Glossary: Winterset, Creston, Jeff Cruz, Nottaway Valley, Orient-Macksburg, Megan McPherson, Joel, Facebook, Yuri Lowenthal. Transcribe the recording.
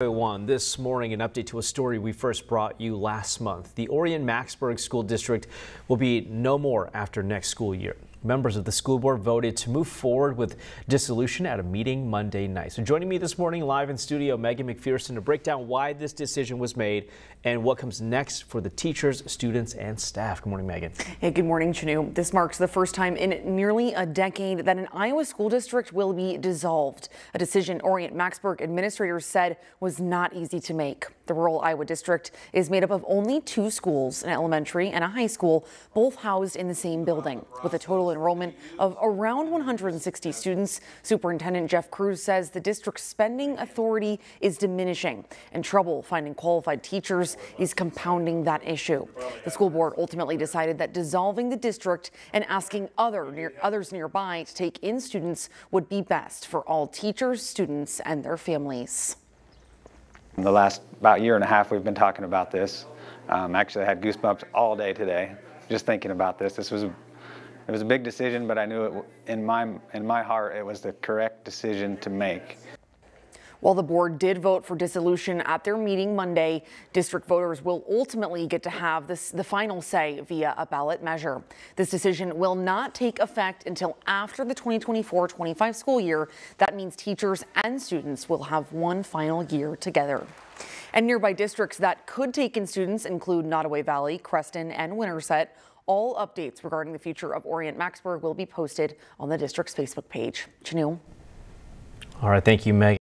This morning, an update to a story we first brought you last month. The Orient-Macksburg School District will be no more after next school year. Members of the school board voted to move forward with dissolution at a meeting Monday night. So joining me this morning live in studio, Megan McPherson, to break down why this decision was made and what comes next for the teachers, students, and staff. Good morning, Megan. Hey, good morning, Chanu. This marks the first time in nearly a decade that an Iowa school district will be dissolved, a decision Orient-Macksburg administrators said was not easy to make. The rural Iowa district is made up of only two schools, an elementary and a high school, both housed in the same building. With a total enrollment of around 160 students, Superintendent Jeff Cruz says the district's spending authority is diminishing, and trouble finding qualified teachers is compounding that issue. The school board ultimately decided that dissolving the district and asking others nearby to take in students would be best for all teachers, students, and their families. In the last about year and a half, we've been talking about this. Actually, I had goosebumps all day today just thinking about this. It was a big decision, but I knew it, in my heart, it was the correct decision to make. While the board did vote for dissolution at their meeting Monday, district voters will ultimately get to have the final say via a ballot measure. This decision will not take effect until after the 2024-25 school year. That means teachers and students will have one final year together. And nearby districts that could take in students include Nottaway Valley, Creston, and Winterset. All updates regarding the future of Orient-Macksburg will be posted on the district's Facebook page. Chanu. All right, thank you, Megan.